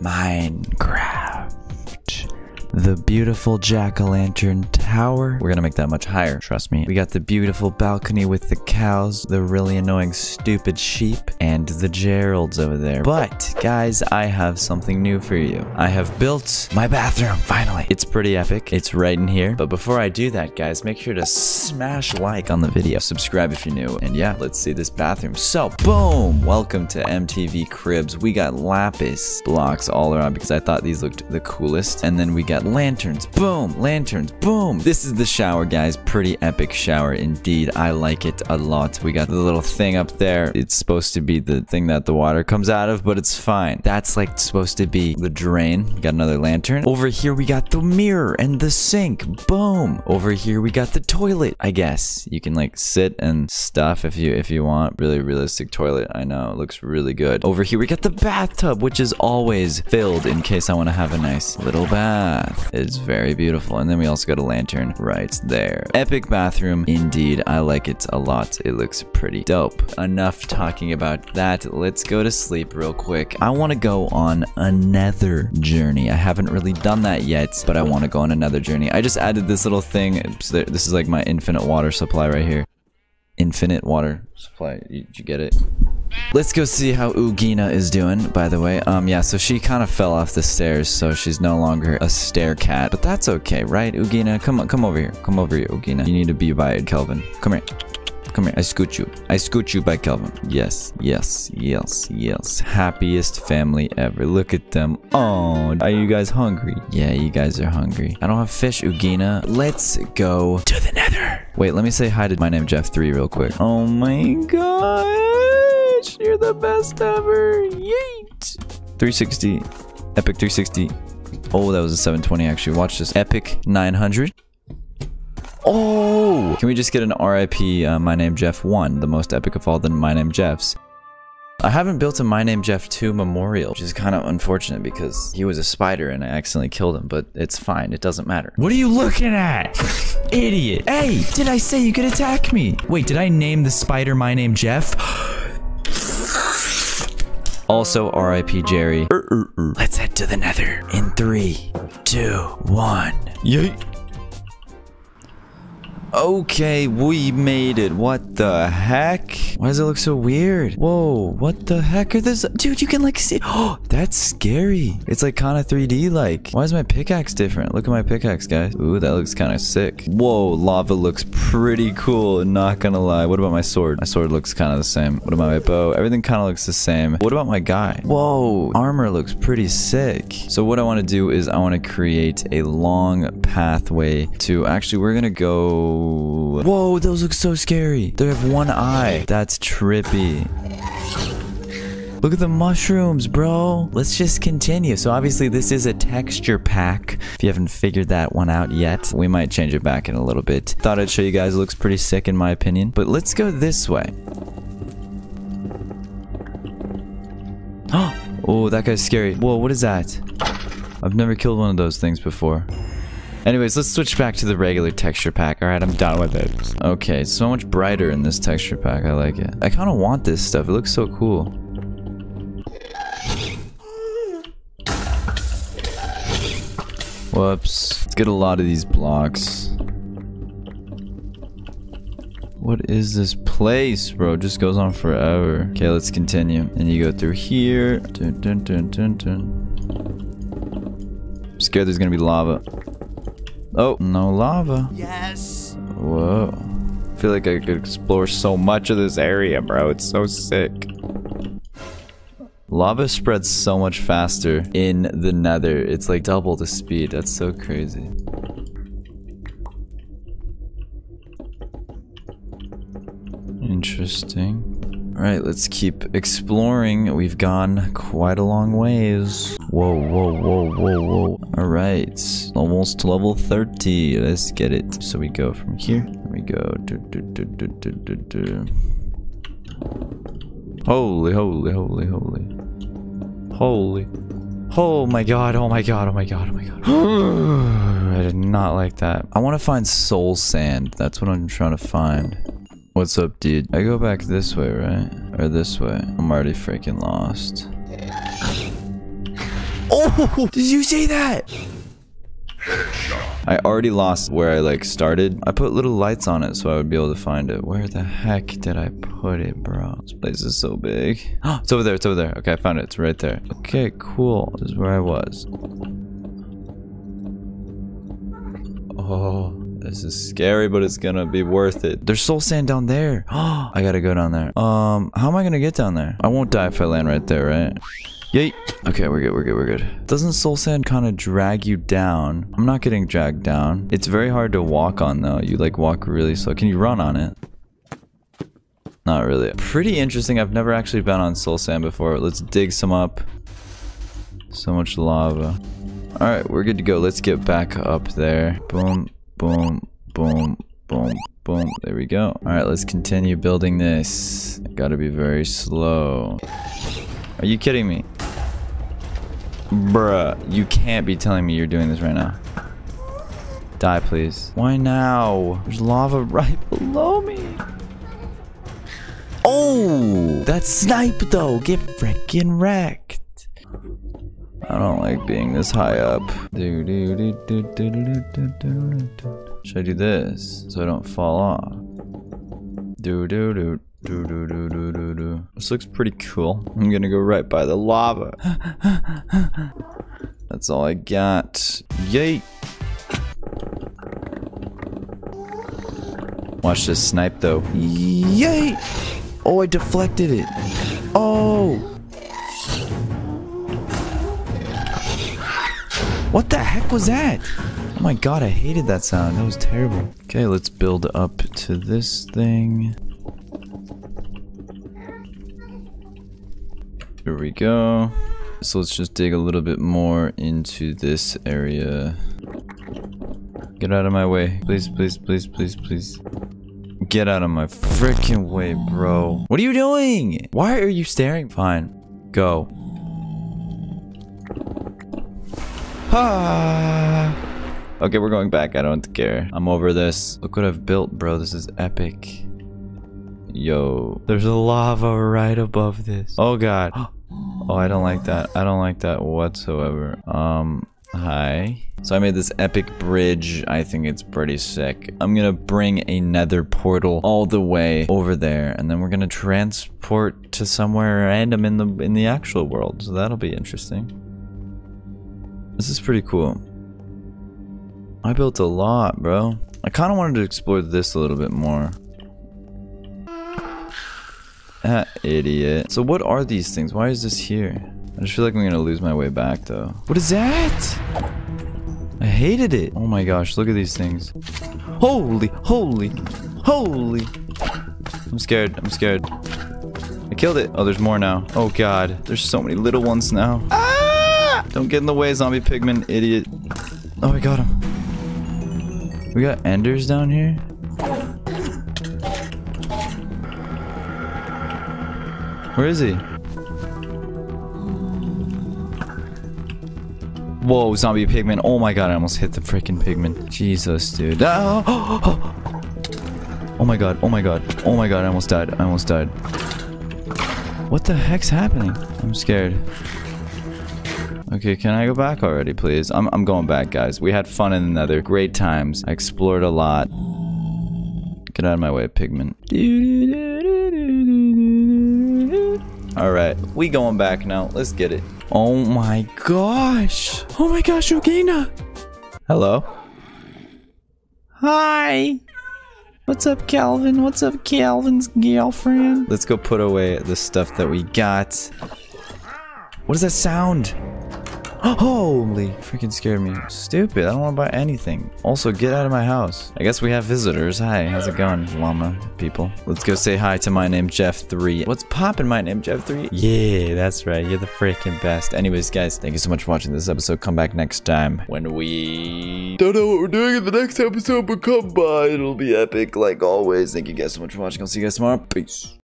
Minecraft. The beautiful jack-o'-lantern tower. We're gonna make that much higher, trust me. We got the beautiful balcony with the cows, the really annoying stupid sheep, and the Geralds over there. But, guys, I have something new for you. I have built my bathroom, finally. It's pretty epic. It's right in here. But before I do that, guys, make sure to smash like on the video. Subscribe if you're new. And yeah, let's see this bathroom. So, boom! Welcome to MTV Cribs. We got lapis blocks all around because I thought these looked the coolest. And then we got lanterns, boom, lanterns, boom. This is the shower, guys. Pretty epic shower indeed. I like it a lot. We got the little thing up there. It's supposed to be the thing that the water comes out of, but it's fine. That's like supposed to be the drain. We got another lantern. Over here, we got the mirror and the sink, boom. Over here, we got the toilet. I guess you can like sit and stuff if you want. Really realistic toilet. I know, it looks really good. Over here, we got the bathtub, which is always filled in case I want to have a nice little bath. It's very beautiful. And then we also got a lantern right there. Epic bathroom indeed. I like it a lot. It looks pretty dope. Enough talking about that. Let's go to sleep real quick. I want to go on another journey. I haven't really done that yet, but I want to go on another journey. I just added this little thing. This is like my infinite water supply right here. Infinite water supply. Did you get it? Let's go see how Ugina is doing, by the way. Yeah, so she kind of fell off the stairs, so she's no longer a stair cat. But that's okay, right, Ugina? Come on, come over here. Come over here, Ugina. You need to be by Kelvin. Come here. Come here. I scoot you. I scoot you by Kelvin. Yes. Yes. Yes. Yes. Happiest family ever. Look at them. Oh, are you guys hungry? Yeah, you guys are hungry. I don't have fish, Ugina. Let's go to the Nether. Wait, let me say hi to My Name Jeff 3 real quick. Oh my gosh. You're the best ever. Yeet. 360. Epic 360. Oh, that was a 720 actually. Watch this. Epic 900. Oh! Can we just get an RIP My Name Jeff 1, the most epic of all the My Name Jeffs? I haven't built a My Name Jeff 2 memorial, which is kind of unfortunate because he was a spider and I accidentally killed him, but it's fine. It doesn't matter. What are you looking at? Idiot. Hey, did I say you could attack me? Wait, did I name the spider My Name Jeff? Also, RIP Jerry. Let's head to the Nether in 3, 2, 1. Yeet. Okay, we made it. What the heck? Why does it look so weird? Whoa, what the heck are this? Dude, you can like see. Oh, that's scary. It's like kind of 3D like. Why is my pickaxe different? Look at my pickaxe, guys. Ooh, that looks kind of sick. Whoa, lava looks pretty cool. Not gonna lie. What about my sword? My sword looks kind of the same. What about my bow? Everything kind of looks the same. What about my guy? Whoa, armor looks pretty sick. So what I want to do is I want to create a long pathway to actually, we're gonna go. Whoa, those look so scary. They have one eye. That's trippy. Look at the mushrooms, bro. Let's just continue. So obviously this is a texture pack. If you haven't figured that one out yet, we might change it back in a little bit. Thought I'd show you guys. It looks pretty sick in my opinion. But let's go this way. Oh, that guy's scary. Whoa, what is that? I've never killed one of those things before. Anyways, let's switch back to the regular texture pack. Alright, I'm done with it. Okay, so much brighter in this texture pack. I like it. I kind of want this stuff. It looks so cool. Whoops. Let's get a lot of these blocks. What is this place, bro? It just goes on forever. Okay, let's continue. And you go through here. Dun, dun, dun, dun, dun. I'm scared there's gonna be lava. Oh, no lava. Yes. Whoa. I feel like I could explore so much of this area, bro. It's so sick. Lava spreads so much faster in the Nether. It's like double the speed. That's so crazy. Interesting. Alright, let's keep exploring. We've gone quite a long ways. Whoa, whoa, whoa, whoa, whoa. Alright, almost level 30. Let's get it. So we go from here. We go. Holy, holy, holy, holy. Holy. Oh my god, oh my god, oh my god, oh my god. I did not like that. I want to find soul sand. That's what I'm trying to find. What's up, dude? I go back this way, right? Or this way? I'm already freaking lost. Oh, did you say that? I already lost where I like started. I put little lights on it so I would be able to find it. Where the heck did I put it, bro? This place is so big. Oh, it's over there. It's over there. Okay, I found it. It's right there. Okay, cool. This is where I was. Oh, this is scary, but it's gonna be worth it. There's soul sand down there. Oh, I gotta go down there. How am I gonna get down there? I won't die if I land right there, right? Yay. Okay, we're good, we're good, we're good. Doesn't soul sand kind of drag you down? I'm not getting dragged down. It's very hard to walk on though. You like walk really slow. Can you run on it? Not really. Pretty interesting. I've never actually been on soul sand before. Let's dig some up. So much lava. All right, we're good to go. Let's get back up there. Boom, boom, boom, boom, boom. There we go. All right, let's continue building this. I gotta be very slow. Are you kidding me? Bruh, you can't be telling me you're doing this right now. Die, please. Why now? There's lava right below me. Oh, that snipe though. Get freaking wrecked. I don't like being this high up. Should I do this so I don't fall off? This looks pretty cool. I'm gonna go right by the lava. That's all I got. Yay! Watch this snipe though. Yay! Oh, I deflected it. Oh! What the heck was that? Oh my god, I hated that sound. That was terrible. Okay, let's build up to this thing. Here we go. So let's just dig a little bit more into this area. Get out of my way. Please, please, please, please, please. Get out of my freaking way, bro. What are you doing? Why are you staring? Fine. Go. Ah. Okay, we're going back. I don't care. I'm over this. Look what I've built, bro. This is epic. Yo. There's a lava right above this. Oh, God. Oh, I don't like that. I don't like that whatsoever. Hi. So I made this epic bridge. I think it's pretty sick. I'm gonna bring a nether portal all the way over there, and then we're gonna transport to somewhere random in the actual world. So that'll be interesting. This is pretty cool. I built a lot, bro. I kind of wanted to explore this a little bit more. Ah, idiot. So what are these things? Why is this here? I just feel like I'm going to lose my way back, though. What is that? I hated it. Oh my gosh, look at these things. Holy, holy, holy. I'm scared. I'm scared. I killed it. Oh, there's more now. Oh, God. There's so many little ones now. Ah! Don't get in the way, Zombie Pigman, idiot. Oh, I got him. We got Enders down here? Where is he? Whoa, Zombie Pigman. Oh my god, I almost hit the freaking Pigman. Jesus, dude. Oh, oh, oh. Oh my god, oh my god. Oh my god, I almost died. I almost died. What the heck's happening? I'm scared. Okay, can I go back already, please? I'm going back, guys. We had fun in the Nether. Great times. I explored a lot. Get out of my way, Pigman. Alright, we going back now. Let's get it. Oh my gosh. Oh my gosh, Ugina. Hello. Hi. What's up, Kelvin? What's up, Kelvin's girlfriend? Let's go put away the stuff that we got. What is that sound? Holy, freaking scared me. Stupid, I don't want to buy anything. Also, get out of my house. I guess we have visitors. Hi, how's it going, llama people? Let's go say hi to My Name Jeff 3. What's poppin', My Name Jeff 3? Yeah, that's right. You're the freaking best. Anyways, guys, thank you so much for watching this episode. Come back next time when we... don't know what we're doing in the next episode, but come by. It'll be epic like always. Thank you guys so much for watching. I'll see you guys tomorrow. Peace.